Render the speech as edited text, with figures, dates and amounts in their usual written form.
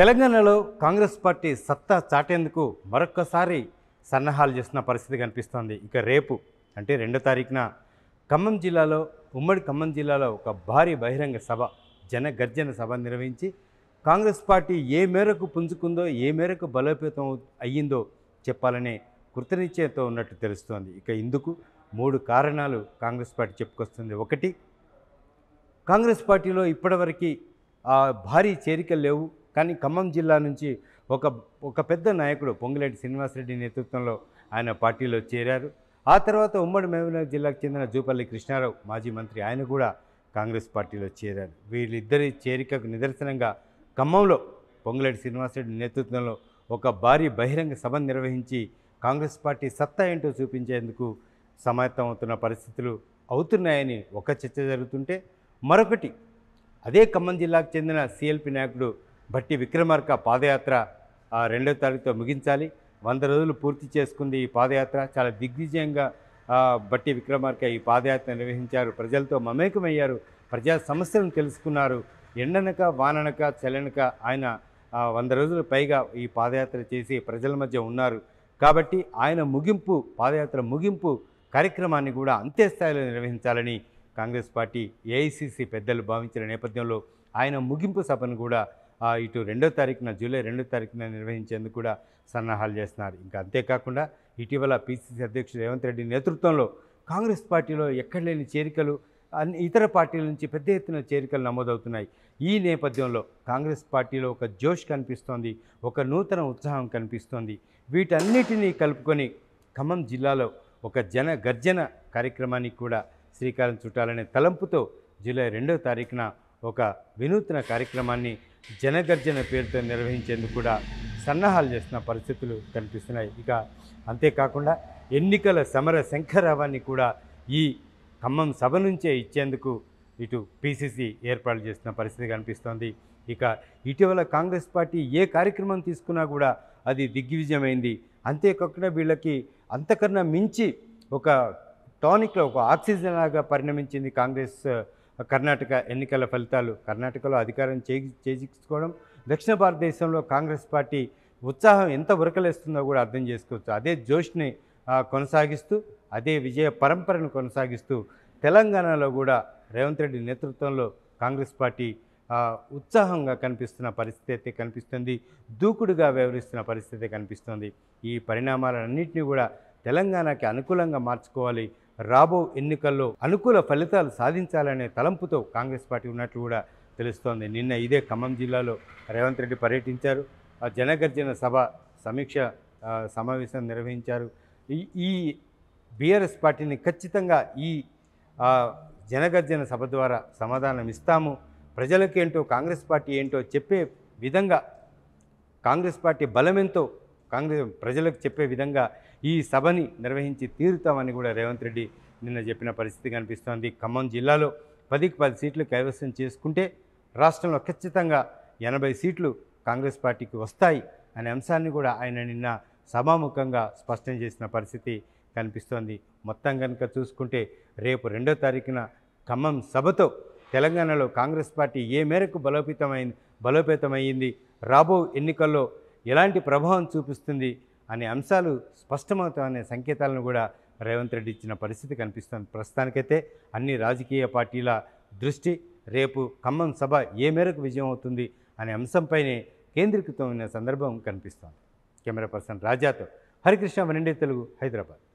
తెలంగాణలో కాంగ్రెస్ పార్టీ సత్తా చాటేందుకు మరొకసారి సన్నాహాలు చేస్తున్న పరిస్థితి కనిపిస్తోంది. ఇక రేపు అంటే 2వ తారీఖున ఖమ్మం జిల్లాలో ఉమ్మడి ఖమ్మం జిల్లాలో ఒక భారీ బహిరంగ సభ జన గర్జన సభ నిర్వహించి కాంగ్రెస్ పార్టీ ఏ మేరకు పుంజుకుందో ఏ మేరకు బలోపేతం అయ్యిందో చెప్పాలనే కృతనిశ్చయంతో ఉన్నట్టు తెలుస్తోంది. ఇక ఇందుకు 3 కారణాలు కాంగ్రెస్ పార్టీ చెప్పుకొస్తుంది. 1, కాంగ్రెస్ పార్టీలో ఇప్పటివరకు భారీ చేరికలు లేవు, కానీ ఖమ్మం జిల్లా నుంచి ఒక పెద్ద నాయకుడు పొంగులేటి శ్రీనివాసరెడ్డి నేతృత్వంలో ఆయన పార్టీలో చేరారు. ఆ తర్వాత ఉమ్మడి మహబూబ్నగర్ జిల్లాకు చెందిన జూపల్లి కృష్ణారావు మాజీ మంత్రి ఆయన కూడా కాంగ్రెస్ పార్టీలో చేరారు. వీళ్ళిద్దరి చేరికకు నిదర్శనంగా ఖమ్మంలో పొంగులేటి శ్రీనివాసరెడ్డి నేతృత్వంలో ఒక భారీ బహిరంగ సభ నిర్వహించి కాంగ్రెస్ పార్టీ సత్తా ఏంటో చూపించేందుకు సమాయత్తమవుతున్న పరిస్థితులు అవుతున్నాయని ఒక చర్చ జరుగుతుంటే, మరొకటి అదే ఖమ్మం జిల్లాకు చెందిన సిఎల్పి నాయకుడు భట్టి విక్రమార్క పాదయాత్ర 2వ తారీఖుతో ముగించాలి. 100 రోజులు పూర్తి చేసుకుంది ఈ పాదయాత్ర. చాలా దిగ్విజయంగా భట్టి విక్రమార్క ఈ పాదయాత్ర నిర్వహించారు. ప్రజలతో మమేకమయ్యారు, ప్రజా సమస్యలను తెలుసుకున్నారు. ఎండనక వాననక చలనక ఆయన 100 రోజులు పైగా ఈ పాదయాత్ర చేసి ప్రజల మధ్య ఉన్నారు. కాబట్టి ఆయన పాదయాత్ర ముగింపు కార్యక్రమాన్ని కూడా అంతే స్థాయిలో నిర్వహించాలని కాంగ్రెస్ పార్టీ ఏఐసిసి పెద్దలు భావించిన నేపథ్యంలో ఆయన ముగింపు సభను కూడా ఇటు 2వ తారీఖున జూలై 2వ తారీఖున నిర్వహించేందుకు కూడా సన్నాహాలు చేస్తున్నారు. ఇంకా అంతేకాకుండా ఇటీవల పీసీసీ అధ్యక్షుడు రేవంత్ రెడ్డి నేతృత్వంలో కాంగ్రెస్ పార్టీలో ఎక్కడ లేని చేరికలు, ఇతర పార్టీల నుంచి పెద్ద ఎత్తున చేరికలు నమోదవుతున్నాయి. ఈ నేపథ్యంలో కాంగ్రెస్ పార్టీలో ఒక జోష్ కనిపిస్తోంది, ఒక నూతన ఉత్సాహం కనిపిస్తోంది. వీటన్నిటినీ కలుపుకొని ఖమ్మం జిల్లాలో ఒక జన గర్జన కార్యక్రమానికి కూడా శ్రీకారం చుట్టాలనే తలంపుతో జూలై 2వ తారీఖున ఒక వినూత్న కార్యక్రమాన్ని జనగర్జన పేరుతో నిర్వహించేందుకు కూడా సన్నాహాలు చేస్తున్న పరిస్థితులు కనిపిస్తున్నాయి. ఇక అంతేకాకుండా ఎన్నికల సమర శంఖరావాన్ని కూడా ఈ ఖమ్మం సభ నుంచే ఇచ్చేందుకు ఇటు పీసీసీ ఏర్పాటు చేస్తున్న పరిస్థితి కనిపిస్తోంది. ఇక ఇటీవల కాంగ్రెస్ పార్టీ ఏ కార్యక్రమం తీసుకున్నా కూడా అది దిగ్విజయమైంది. అంతేకాకుండా వీళ్ళకి అంతకన్నా మించి ఒక టానిక్లో ఒక ఆక్సిజన్ లాగా పరిణమించింది కాంగ్రెస్. కర్ణాటక ఎన్నికల ఫలితాలు, కర్ణాటకలో అధికారం చేజిక్కించుకోవడం దక్షిణ భారతదేశంలో కాంగ్రెస్ పార్టీ ఉత్సాహం ఎంత ఉరకలేస్తుందో కూడా అర్థం చేసుకోవచ్చు. అదే జోష్ని కొనసాగిస్తూ, అదే విజయ పరంపరను కొనసాగిస్తూ తెలంగాణలో కూడా రేవంత్ రెడ్డి నేతృత్వంలో కాంగ్రెస్ పార్టీ ఉత్సాహంగా కనిపిస్తున్న పరిస్థితి అయితే కనిపిస్తుంది, దూకుడుగా వ్యవహరిస్తున్న పరిస్థితి కనిపిస్తుంది. ఈ పరిణామాలన్నింటినీ కూడా తెలంగాణకి అనుకూలంగా మార్చుకోవాలి, రాబో ఎన్నికల్లో అనుకూల ఫలితాలు సాధించాలనే తలంపుతో కాంగ్రెస్ పార్టీ ఉన్నట్లు కూడా తెలుస్తోంది. నిన్న ఇదే ఖమ్మం జిల్లాలో రేవంత్ రెడ్డి పర్యటించారు, ఆ జనగర్జన సభ సమీక్ష సమావేశం నిర్వహించారు. ఈ బీఆర్ఎస్ పార్టీని ఖచ్చితంగా ఈ జనగర్జన సభ ద్వారా సమాధానం ఇస్తాము, ప్రజలకేంటో కాంగ్రెస్ పార్టీ ఏంటో చెప్పే విధంగా, కాంగ్రెస్ పార్టీ బలమెంతో కాంగ్రెస్ ప్రజలకు చెప్పే విధంగా ఈ సభని నిర్వహించి తీరుతామని కూడా రేవంత్ రెడ్డి నిన్న చెప్పిన పరిస్థితి కనిపిస్తోంది. ఖమ్మం జిల్లాలో 10కి 10 సీట్లు కైవసం చేసుకుంటే రాష్ట్రంలో ఖచ్చితంగా 80 సీట్లు కాంగ్రెస్ పార్టీకి వస్తాయి అనే అంశాన్ని కూడా ఆయన నిన్న సభాముఖంగా స్పష్టం చేసిన పరిస్థితి కనిపిస్తోంది. మొత్తం కనుక చూసుకుంటే రేపు 2వ తారీఖున ఖమ్మం సభతో తెలంగాణలో కాంగ్రెస్ పార్టీ ఏ మేరకు బలోపేతమైంది, రాబో ఎన్నికల్లో ఎలాంటి ప్రభావం చూపిస్తుంది అనే అంశాలు స్పష్టమవుతాయనే సంకేతాలను కూడా రేవంత్ రెడ్డి ఇచ్చిన పరిస్థితి కనిపిస్తుంది. ప్రస్తుతానికైతే అన్ని రాజకీయ పార్టీల దృష్టి రేపు ఖమ్మం సభ ఏ మేరకు విజయం అవుతుంది అనే అంశంపైనే కేంద్రీకృతమైన సందర్భం కనిపిస్తోంది. కెమెరా పర్సన్ రాజాతో హరికృష్ణ, వన్డే తెలుగు, హైదరాబాద్.